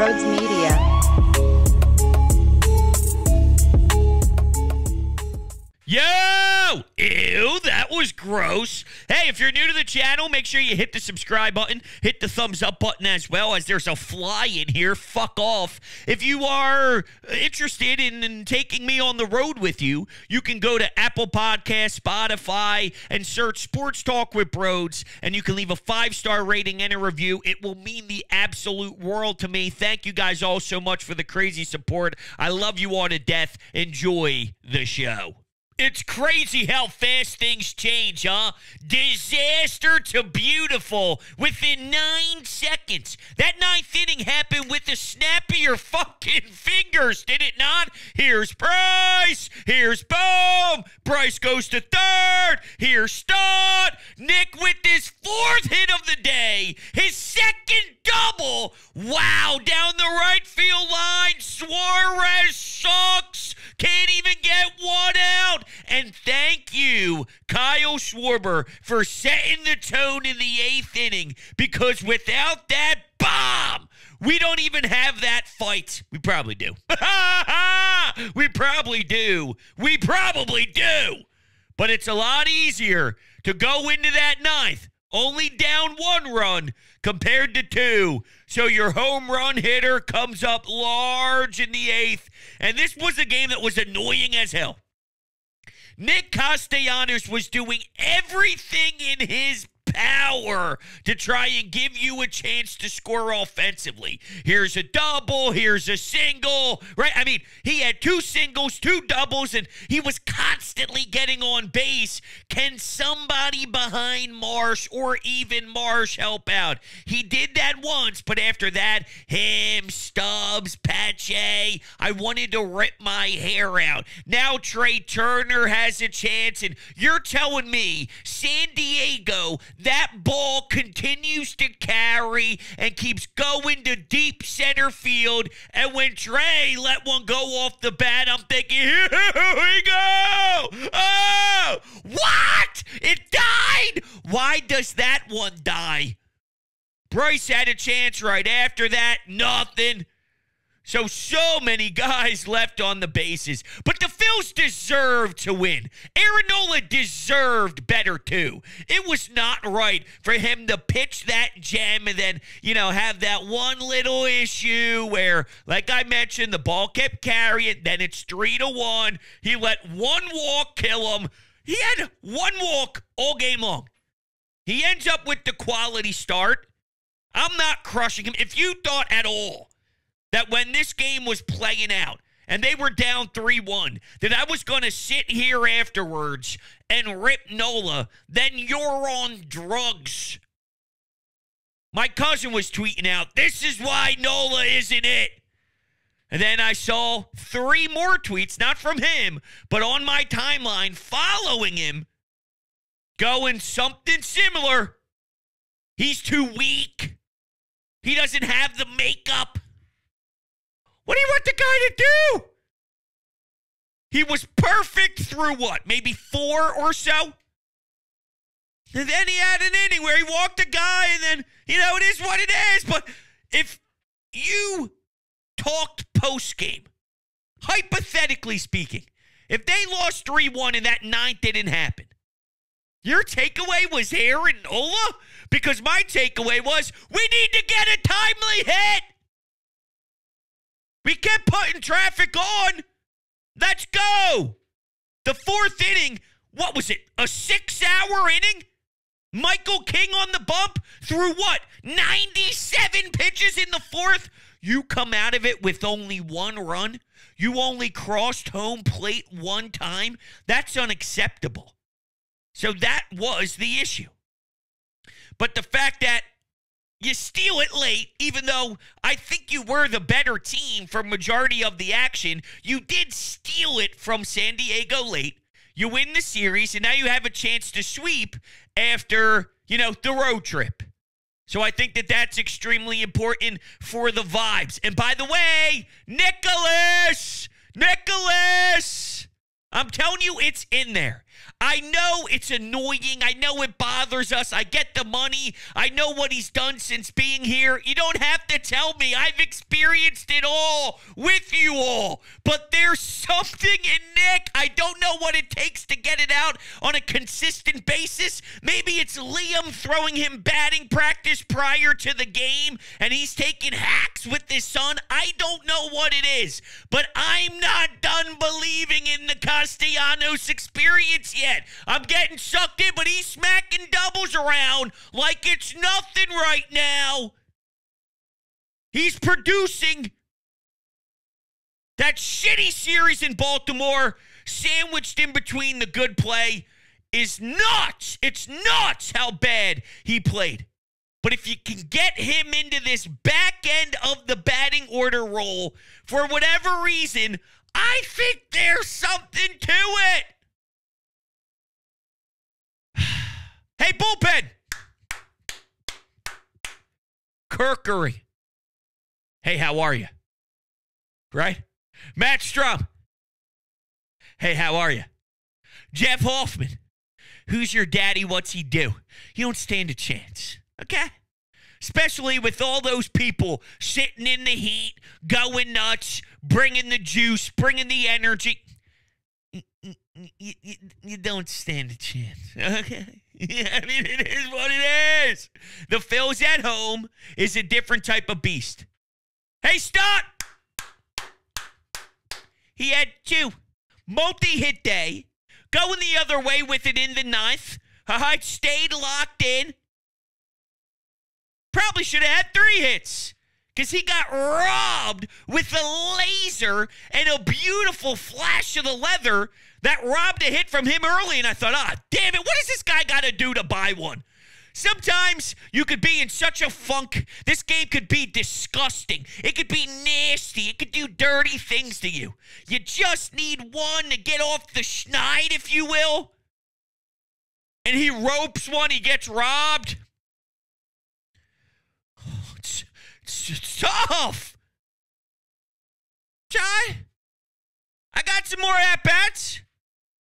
Brodes Media. Yo! Ew, that was gross. Hey, if you're new to the channel, make sure you hit the subscribe button, hit the thumbs up button as well, as there's a fly in here. Fuck off. If you are interested in taking me on the road with you, you can go to Apple Podcasts, Spotify, and search Sports Talk with Brodes, and you can leave a 5-star rating and a review. It will mean the absolute world to me. Thank you guys all so much for the crazy support. I love you all to death. Enjoy the show. It's crazy how fast things change, huh? Disaster to beautiful within 9 seconds. That ninth inning happened with the snap of your fucking fingers, did it not? Here's Bryce. Here's Boom. Bryce goes to third. Here's Stott. Nick with his fourth hit of the day. His second double. Wow, down the right field line. Suarez sucks. Can't even get one out. And thank you, Kyle Schwarber, for setting the tone in the eighth inning, because without that bomb, we don't even have that fight. We probably do. We probably do. We probably do. But it's a lot easier to go into that ninth only down one run compared to two. So your home run hitter comes up large in the eighth. And this was a game that was annoying as hell. Nick Castellanos was doing everything in his power to try and give you a chance to score offensively. Here's a double, here's a single, right? I mean, he had two singles, two doubles, and he was constantly getting on base. Can somebody behind Marsh or even Marsh help out? He did that once, but after that, him, Stubbs, Pache, I wanted to rip my hair out. Now Trey Turner has a chance, and you're telling me San Diego, that ball continues to carry and keeps going to deep center field. And when Trey let one go off the bat, I'm thinking, here we go. Oh, what? It died? Why does that one die? Bryce had a chance right after that. Nothing. So many guys left on the bases. But the Phils deserved to win. Aaron Nola deserved better, too. It was not right for him to pitch that gem and then, you know, have that one little issue where, like I mentioned, the ball kept carrying. Then it's 3-1. He let one walk kill him. He had one walk all game long. He ends up with the quality start. I'm not crushing him. If you thought at all that when this game was playing out and they were down 3-1, that I was going to sit here afterwards and rip Nola, then you're on drugs. My cousin was tweeting out, this is why Nola isn't it. And then I saw 3 more tweets, not from him, but on my timeline following him, going something similar. He's too weak. He doesn't have the makeup. What do you want the guy to do? He was perfect through what? Maybe 4 or so? And then he had an inning where he walked a guy, and then, you know, it is what it is. But if you talked post-game, hypothetically speaking, if they lost 3-1 and that ninth didn't happen, your takeaway was Aaron Nola? Because my takeaway was, we need to get a timely hit. We kept putting traffic on. Let's go. The 4th inning, what was it? A 6-hour inning? Michael King on the bump threw what? 97 pitches in the 4th? You come out of it with only 1 run? You only crossed home plate 1 time? That's unacceptable. So that was the issue. But the fact that you steal it late, even though I think you were the better team for majority of the action. You did steal it from San Diego late. You win the series, and now you have a chance to sweep after, you know, the road trip. So I think that that's extremely important for the vibes. And by the way, Nicholas, I'm telling you, it's in there. I know it's annoying. I know it bothers us. I get the money. I know what he's done since being here. You don't have to tell me. I've experienced it all with you all. But there's something in Nick. I don't know what it takes to get it out on a consistent basis. Maybe it's Liam throwing him batting practice prior to the game, and he's taking hacks with his son. I don't know what it is, but I'm not done believing in the Castellanos experience yet. I'm getting sucked in, but he's smacking doubles around like it's nothing right now. He's producing. That shitty series in Baltimore, sandwiched in between the good play, is nuts. It's nuts how bad he played. But if you can get him into this back end of the batting order role, for whatever reason, I think there's something to it. Hey, bullpen! Kirkery. Hey, how are you? Right? Matt Strump. Hey, how are you? Jeff Hoffman. Who's your daddy? What's he do? You don't stand a chance. Okay? Especially with all those people sitting in the heat, going nuts, bringing the juice, bringing the energy. You don't stand a chance. Okay? I mean, it is what it is. The Phillies at home is a different type of beast. Hey, Stott! He had two. Multi-hit day. Going the other way with it in the ninth. It stayed locked in. Probably should have had three hits, because he got robbed with a laser and a beautiful flash of the leather that robbed a hit from him early. And I thought, damn it, what does this guy got to do to buy one? Sometimes you could be in such a funk. This game could be disgusting. It could be nasty. It could do dirty things to you. You just need one to get off the schneid, if you will. And he ropes one. He gets robbed. Oh, it's tough. John, I got some more at-bats.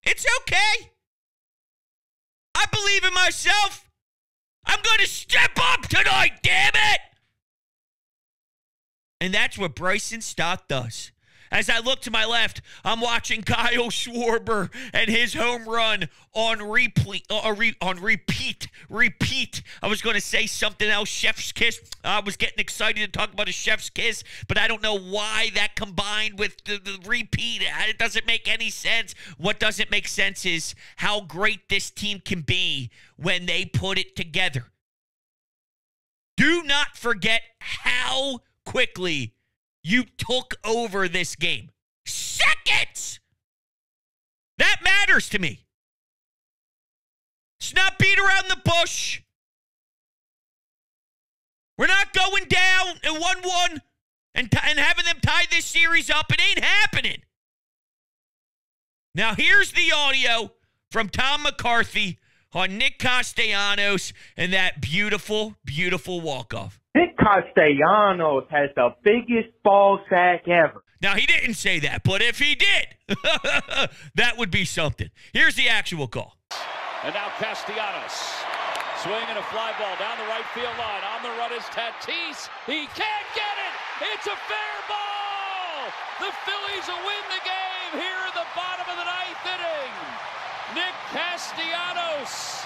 It's okay. I believe in myself. I'm going to step up tonight, damn it! And that's what Bryson Stott does. As I look to my left, I'm watching Kyle Schwarber and his home run on replay, on repeat. I was going to say something else, chef's kiss. I was getting excited to talk about a chef's kiss, but I don't know why that combined with the repeat. It doesn't make any sense. What doesn't make sense is how great this team can be when they put it together. Do not forget how quickly you took over this game. Seconds! That matters to me. It's not beat around the bush. We're not going down at 1-1 and having them tie this series up. It ain't happening. Now, here's the audio from Tom McCarthy on Nick Castellanos and that beautiful, beautiful walk-off. Nick Castellanos has the biggest ball sack ever. Now, he didn't say that, but if he did, that would be something. Here's the actual call. And now Castellanos swinging a fly ball down the right field line. On the run is Tatis. He can't get it. It's a fair ball. The Phillies will win the game here in the bottom of the ninth inning. Nick Castellanos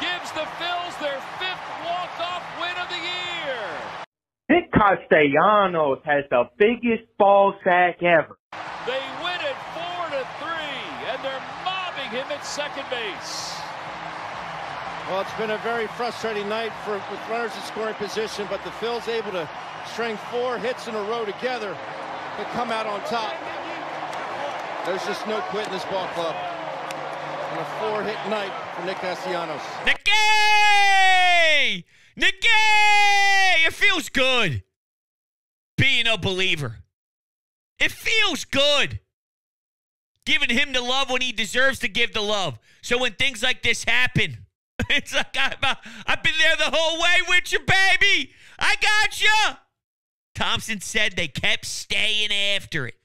gives the Phils their fifth walk-off win of the year. Nick Castellanos has the biggest ball sack ever. They win it 4-3, and they're mobbing him at second base. Well, it's been a very frustrating night with runners in scoring position, but the Phils able to string four hits in a row together and come out on top. There's just no quit in this ball club. And a four-hit night for Nick Castellanos. Nicky! Nicky! It feels good being a believer. It feels good giving him the love when he deserves to give the love. So when things like this happen, it's like I've been there the whole way with you, baby. I got you. Thompson said they kept staying after it.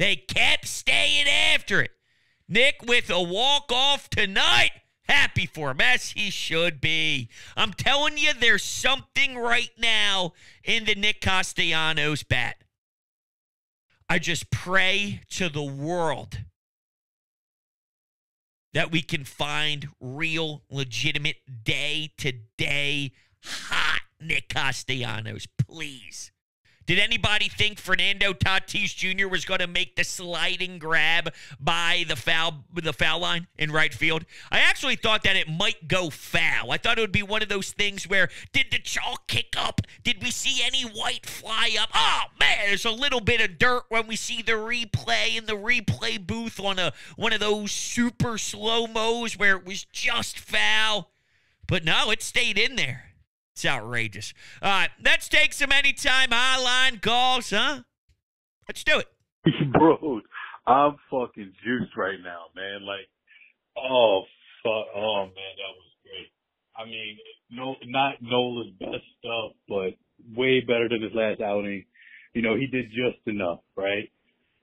They kept staying after it. Nick with a walk-off tonight. Happy for him, as he should be. I'm telling you, there's something right now in the Nick Castellanos bat. I just pray to the world that we can find real, legitimate, day-to-day hot Nick Castellanos, please. Did anybody think Fernando Tatis Jr. was going to make the sliding grab by the foul line in right field? I actually thought that it might go foul. I thought it would be one of those things where, did the chalk kick up? Did we see any white fly up? Oh, man, there's a little bit of dirt when we see the replay in the replay booth on one of those super slow-mos where it was just foul. But no, it stayed in there. It's outrageous. All right, let's take some anytime hotline calls, huh? Let's do it. Bro, I'm fucking juiced right now, man. Like, oh, fuck. Oh, man, that was great. I mean, no, not Nola's best stuff, but way better than his last outing. You know, he did just enough, right?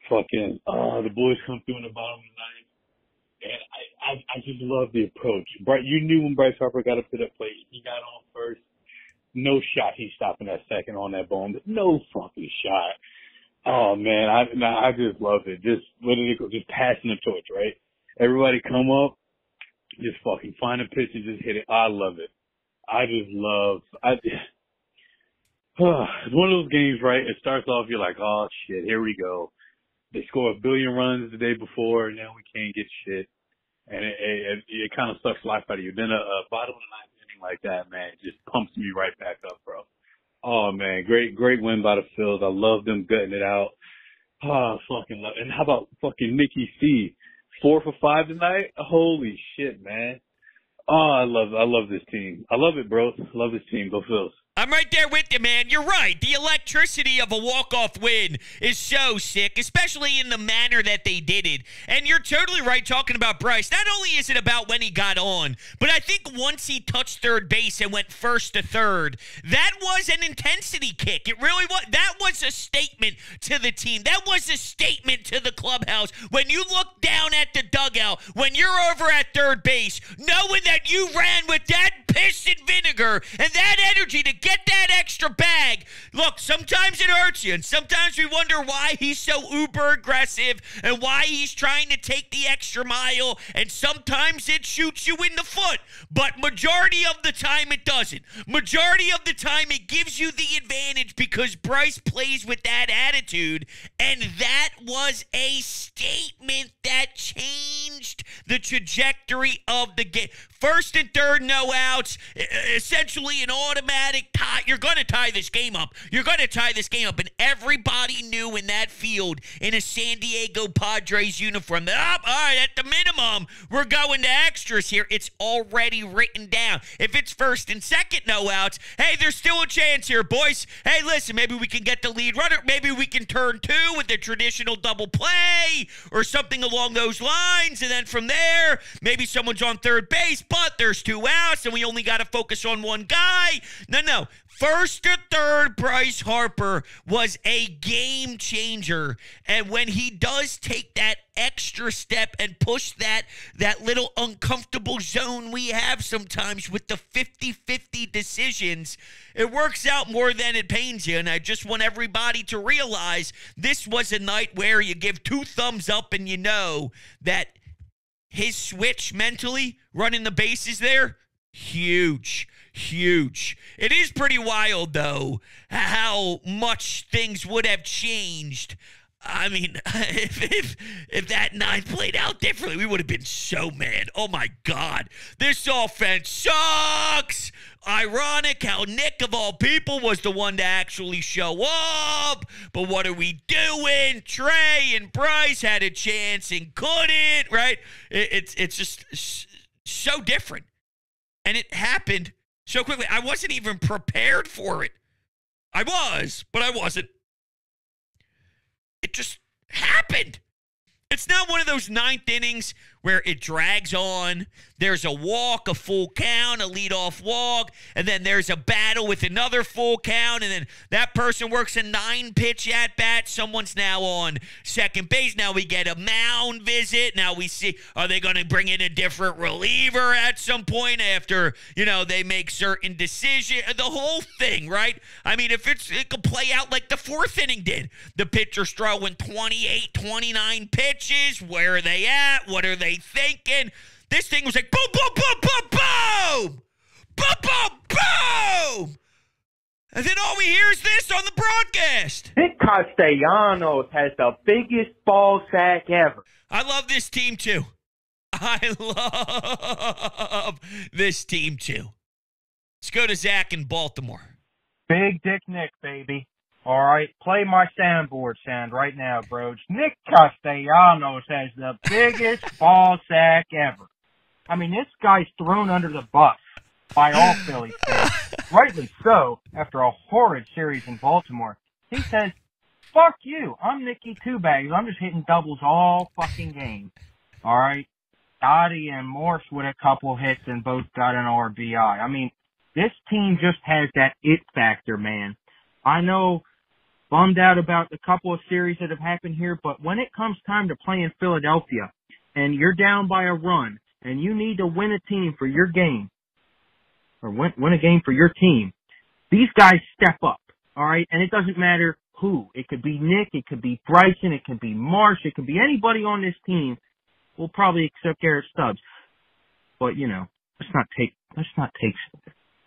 Fucking, the boys come through in the bottom of the ninth. And I just love the approach. You knew when Bryce Harper got up to that plate, he got on first. No shot he's stopping that second on that bone. No fucking shot. Oh, man, I just love it. Just, what did it go? Just passing the torch, right? Everybody come up, just fucking find a pitch and just hit it. I love it. It's one of those games, right? It starts off, you're like, oh, shit, here we go. They score a billion runs the day before, and now we can't get shit. And it kind of sucks life out of you. Then a bottom of the ninth inning like that, man, just pumps me right back up, bro. Oh, man, great win by the Phillies. I love them gutting it out. Oh, fucking love it. And how about fucking Nicky C? 4 for 5 tonight? Holy shit, man. Oh, I love this team. I love it, bro. I love this team. Go Phils. I'm right there with you, man. You're right. The electricity of a walk-off win is so sick, especially in the manner that they did it. And you're totally right talking about Bryce. Not only is it about when he got on, but I think once he touched third base and went first to third, that was an intensity kick. It really was. That was a statement to the team. That was a statement to the clubhouse. When you look down at the dugout, when you're over at third base, knowing that you ran with that piss and vinegar and that energy to get that extra bag. Look, sometimes it hurts you, and sometimes we wonder why he's so uber-aggressive and why he's trying to take the extra mile, and sometimes it shoots you in the foot. But majority of the time, it doesn't. Majority of the time, it gives you the advantage because Bryce plays with that attitude, and that was a statement that changed the trajectory of the game. First and third, no outs, essentially an automatic tie. You're going to tie this game up. You're going to tie this game up. And everybody knew in that field in a San Diego Padres uniform that, oh, all right, at the minimum, we're going to extras here. It's already written down. If it's first and second, no outs, hey, there's still a chance here, boys. Hey, listen, maybe we can get the lead runner. Maybe we can turn two with a traditional double play or something along those lines. And then from there, maybe someone's on third base, but there's 2 outs and we only got to focus on one guy. No. First to third, Bryce Harper was a game changer. And when he does take that extra step and push that little uncomfortable zone we have sometimes with the 50-50 decisions, it works out more than it pains you. And I just want everybody to realize this was a night where you give 2 thumbs up and you know that his switch mentally, running the bases there, huge. It is pretty wild, though, how much things would have changed. I mean, if that 9 played out differently, we would have been so mad. Oh, my God. This offense sucks. Ironic how Nick, of all people, was the one to actually show up. But what are we doing? Trey and Bryce had a chance and couldn't, right? It's just so different. And it happened so quickly. I wasn't even prepared for it. I was, but I wasn't. It just happened. It's not one of those 9th innings where it drags on. There's a walk, a full count, a leadoff walk, and then there's a battle with another full count, and then that person works a 9-pitch at-bat. Someone's now on second base. Now we get a mound visit. Now we see, are they going to bring in a different reliever at some point after, you know, they make certain decisions? The whole thing, right? I mean, if it could play out like the fourth inning did. The pitcher's throwing 28, 29 pitches. Where are they at? What are they thinking? This thing was like boom, boom, boom, boom, boom! Boom, boom, boom! And then all we hear is this on the broadcast. Nick Castellanos has the biggest ball sack ever. I love this team, too. Let's go to Zach in Baltimore. Big Dick Nick, baby. All right, play my soundboard sound right now, Brodes. Nick Castellanos has the biggest ball sack ever. I mean, this guy's thrown under the bus by all Phillies fans. Rightly so, after a horrid series in Baltimore. He says, fuck you, I'm Nicky Two Bags. I'm just hitting doubles all fucking game. All right, Dottie and Morse with a couple hits and both got an RBI. I mean, this team just has that it factor, man. I know, bummed out about the couple of series that have happened here, but when it comes time to play in Philadelphia and you're down by a run and you need to win a team for your game, or win a game for your team, these guys step up, all right? And it doesn't matter who. It could be Nick, it could be Bryson, it could be Marsh, it could be anybody on this team. We'll probably accept Garrett Stubbs. But, you know, let's not take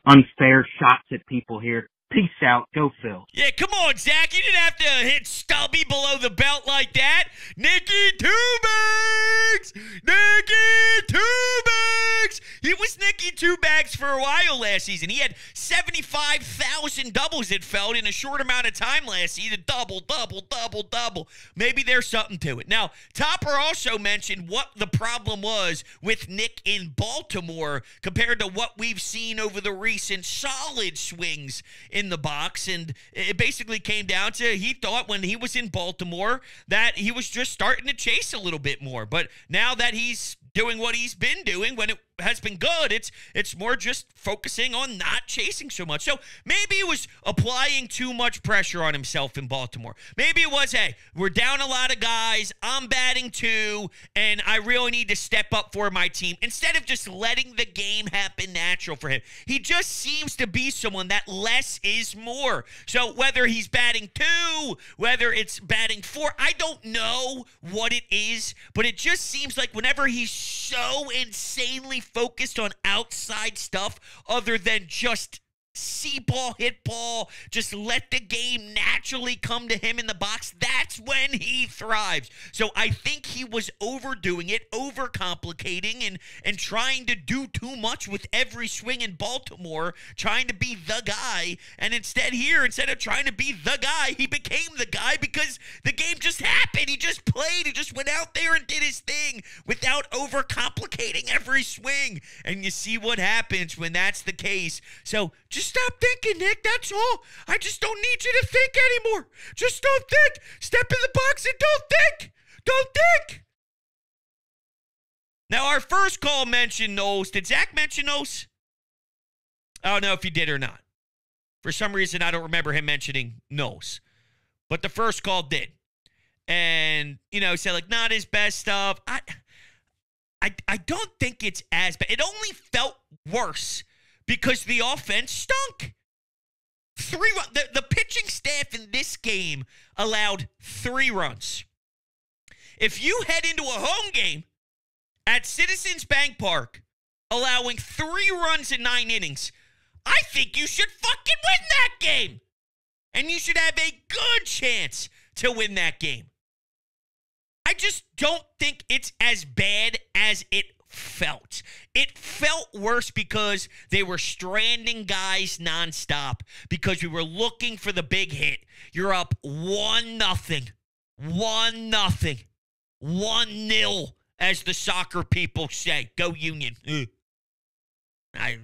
unfair shots at people here. Peace out. Go, Phil. Yeah, come on, Zach. You didn't have to hit Stubby below the belt like that. Nicky Two Bags! Nicky Two Bags! It was Nicky Two Bags for a while last season. He had 75,000 doubles, it felt, in a short amount of time last season. Double, double, double, double. Maybe there's something to it. Now, Topper also mentioned what the problem was with Nick in Baltimore compared to what we've seen over the recent solid swings in the box, and it basically came down to he thought when he was in Baltimore that he was just starting to chase a little bit more, but now that he's doing what he's been doing when it has been good, it's more just focusing on not chasing so much. So maybe he was applying too much pressure on himself in Baltimore. Maybe it was, hey, we're down a lot of guys, I'm batting two, and I really need to step up for my team, instead of just letting the game happen natural for him. He just seems to be someone that less is more. So whether he's batting two, whether it's batting four, I don't know what it is, but it just seems like whenever he's so insanely focused on outside stuff other than just see ball, hit ball, just let the game naturally come to him in the box, that's when he thrives. So I think he was overdoing it, overcomplicating, and trying to do too much with every swing in Baltimore, trying to be the guy. And instead here, instead of trying to be the guy, he became the guy because the game just happened. He just played. He just went out there and did his thing without overcomplicating every swing. And you see what happens when that's the case. So just stop thinking, Nick. That's all. I just don't need you to think anymore. Just don't think. Step in the box and don't think. Don't think. Now, our first call mentioned Knowles. Did Zach mention Knowles? I don't know if he did or not. For some reason, I don't remember him mentioning Knowles. But the first call did. And, you know, said, like, not his best stuff. I don't think it's as bad. It only felt worse because the offense stunk. The pitching staff in this game allowed 3 runs. If you head into a home game at Citizens Bank Park allowing 3 runs in 9 innings, I think you should fucking win that game. And you should have a good chance to win that game. I just don't think it's as bad as it felt. It felt worse because they were stranding guys nonstop, because we were looking for the big hit. You're up 1-0, as the soccer people say. Go Union. I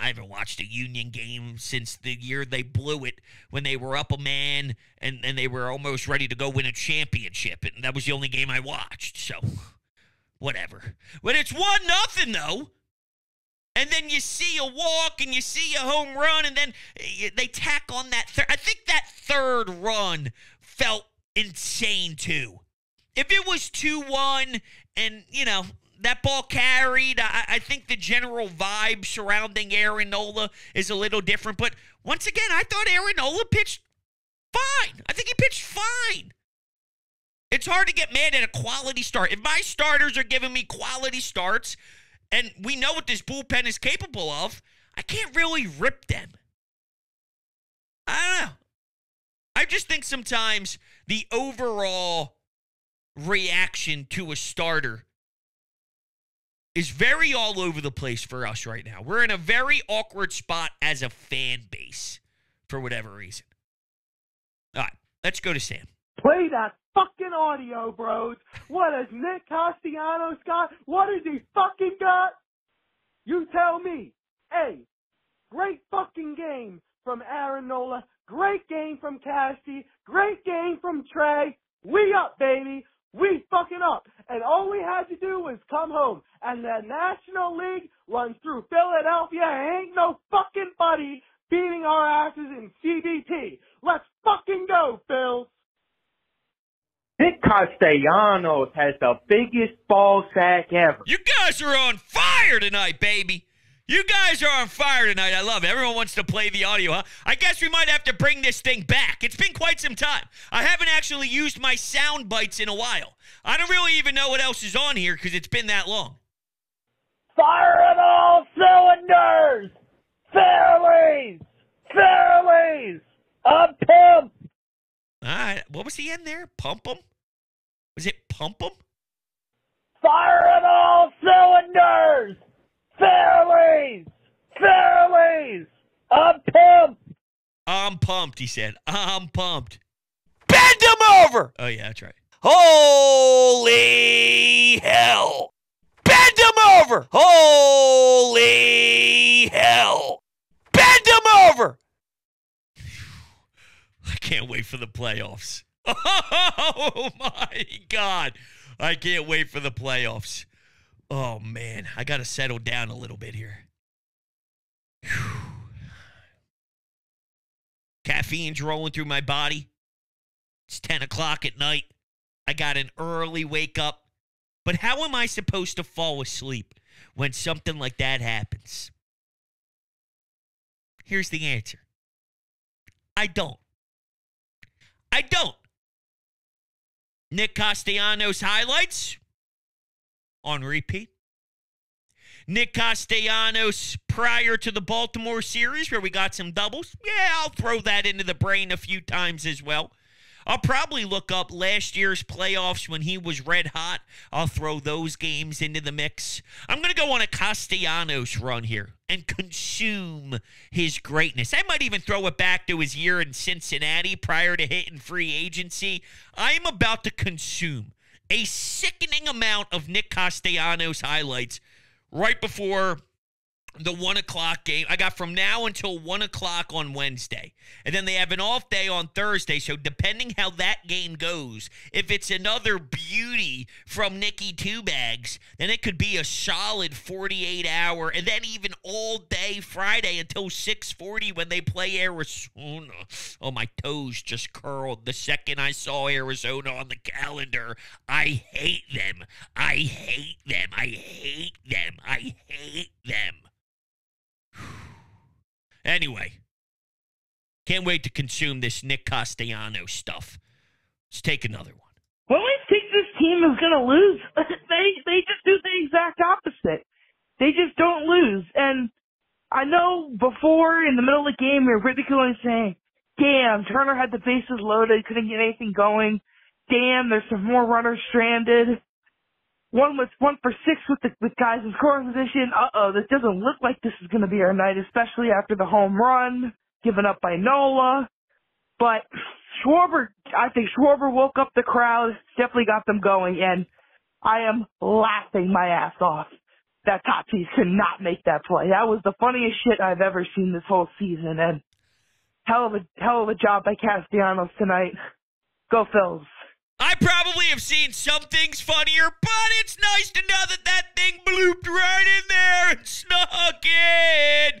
haven't watched a Union game since the year they blew it when they were up a man and they were almost ready to go win a championship. And that was the only game I watched, so whatever. But it's 1-0, though. And then you see a walk and you see a home run, and then they tack on that third. I think that third run felt insane, too. If it was 2-1 and, you know, that ball carried, I think the general vibe surrounding Aaron Nola is a little different. But once again, I thought Aaron Nola pitched fine. I think he pitched fine. It's hard to get mad at a quality start. If my starters are giving me quality starts, and we know what this bullpen is capable of, I can't really rip them. I don't know. I just think sometimes the overall reaction to a starter is very all over the place for us right now. We're in a very awkward spot as a fan base for whatever reason. All right, let's go to Sam. Play that fucking audio, bros. What has Nick Castellanos got? What has he fucking got? You tell me. Hey, great fucking game from Aaron Nola. Great game from Casty. Great game from Trey. We up, baby. We fucking up. And all we had to do was come home. And the National League runs through Philadelphia. Ain't no fucking buddy beating our asses in CBT. Let's fucking go, Phil. Nick Castellanos has the biggest ball sack ever. You guys are on fire tonight, baby. You guys are on fire tonight. I love it. Everyone wants to play the audio, huh? I guess we might have to bring this thing back. It's been quite some time. I haven't actually used my sound bites in a while. I don't really even know what else is on here because it's been that long. Fire at all cylinders! Phillies! Phillies! I'm pumped! All right. What was he in there? Pump them? Was it pump them? Fire at all cylinders! Phillies! Phillies! I'm pumped! I'm pumped, he said. I'm pumped. Bend him over! Oh, yeah, that's right. Holy hell! Bend him over! Holy hell! Bend him over! I can't wait for the playoffs. Oh, my God. I can't wait for the playoffs. Oh, man. I got to settle down a little bit here. Whew. Caffeine's rolling through my body. It's 10 o'clock at night. I got an early wake up. But how am I supposed to fall asleep when something like that happens? Here's the answer. I don't. I don't. Nick Castellanos highlights on repeat. Nick Castellanos prior to the Baltimore series where we got some doubles. Yeah, I'll throw that into the brain a few times as well. I'll probably look up last year's playoffs when he was red hot. I'll throw those games into the mix. I'm going to go on a Castellanos run here and consume his greatness. I might even throw it back to his year in Cincinnati prior to hitting free agency. I am about to consume a sickening amount of Nick Castellanos highlights right before the 1 o'clock game. I got from now until 1 o'clock on Wednesday. And then they have an off day on Thursday. So depending how that game goes, if it's another beauty from Nicky Two Bags, then it could be a solid 48-hour and then even all day Friday until 6:40 when they play Arizona. Oh, my toes just curled the second I saw Arizona on the calendar. I hate them. I hate them. I hate them. I hate them. Anyway, can't wait to consume this Nick Castellanos stuff. Let's take another one. We always think this team is going to lose. They just do the exact opposite. They just don't lose. And I know before in the middle of the game we were ridiculing saying, damn, Turner had the bases loaded, couldn't get anything going. Damn, there's some more runners stranded. One for six with guys in scoring position. Uh-oh, this doesn't look like this is going to be our night, especially after the home run given up by Nola. But Schwarber, I think Schwarber woke up the crowd, definitely got them going, and I am laughing my ass off that Tatis could not make that play. That was the funniest shit I've ever seen this whole season, and hell of a job by Castellanos tonight. Go Phils. I probably have seen some things funnier, but it's nice to know that that thing blooped right in there and snuck in.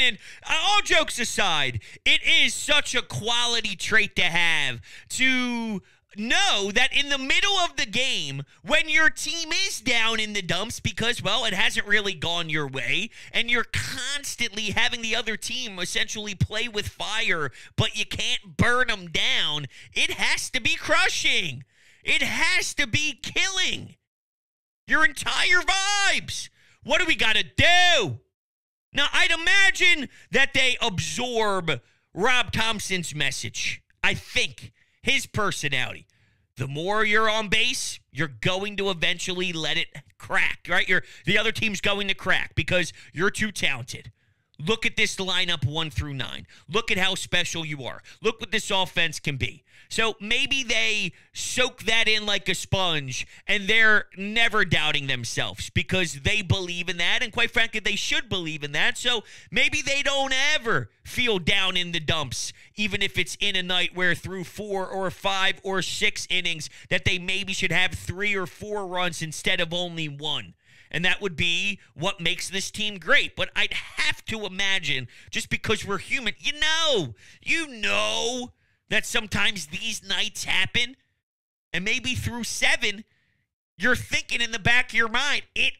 And all jokes aside, it is such a quality trait to have, to know that in the middle of the game, when your team is down in the dumps because, well, it hasn't really gone your way, and you're constantly having the other team essentially play with fire, but you can't burn them down, it has to be crushing. It has to be killing your entire vibes. What do we got to do? Now, I'd imagine that they absorb Rob Thompson's message. I think his personality. The more you're on base, you're going to eventually let it crack, right? The other team's going to crack because you're too talented. Look at this lineup 1 through 9. Look at how special you are. Look what this offense can be. So maybe they soak that in like a sponge, and they're never doubting themselves because they believe in that, and quite frankly, they should believe in that. So maybe they don't ever feel down in the dumps, even if it's in a night where through 4 or 5 or 6 innings that they maybe should have 3 or 4 runs instead of only 1. And that would be what makes this team great. But I'd have to imagine, just because we're human, you know that sometimes these nights happen. And maybe through 7, you're thinking in the back of your mind, it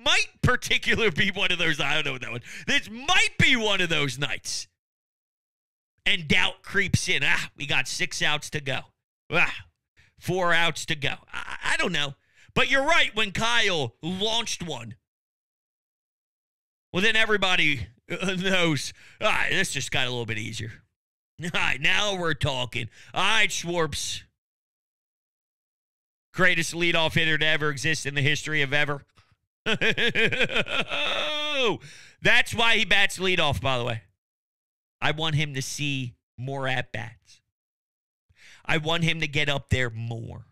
might particularly be one of those, I don't know that one. This might be one of those nights. And doubt creeps in. We got 6 outs to go. 4 outs to go. I don't know. But you're right, when Kyle launched one, well, then everybody knows, all right, this just got a little bit easier. All right, now we're talking. All right, Schwarber, greatest leadoff hitter to ever exist in the history of ever. That's why he bats leadoff, by the way. I want him to see more at-bats. I want him to get up there more.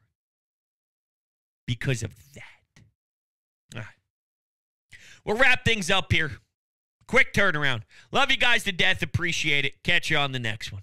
Because of that. All right. We'll wrap things up here. Quick turnaround. Love you guys to death. Appreciate it. Catch you on the next one.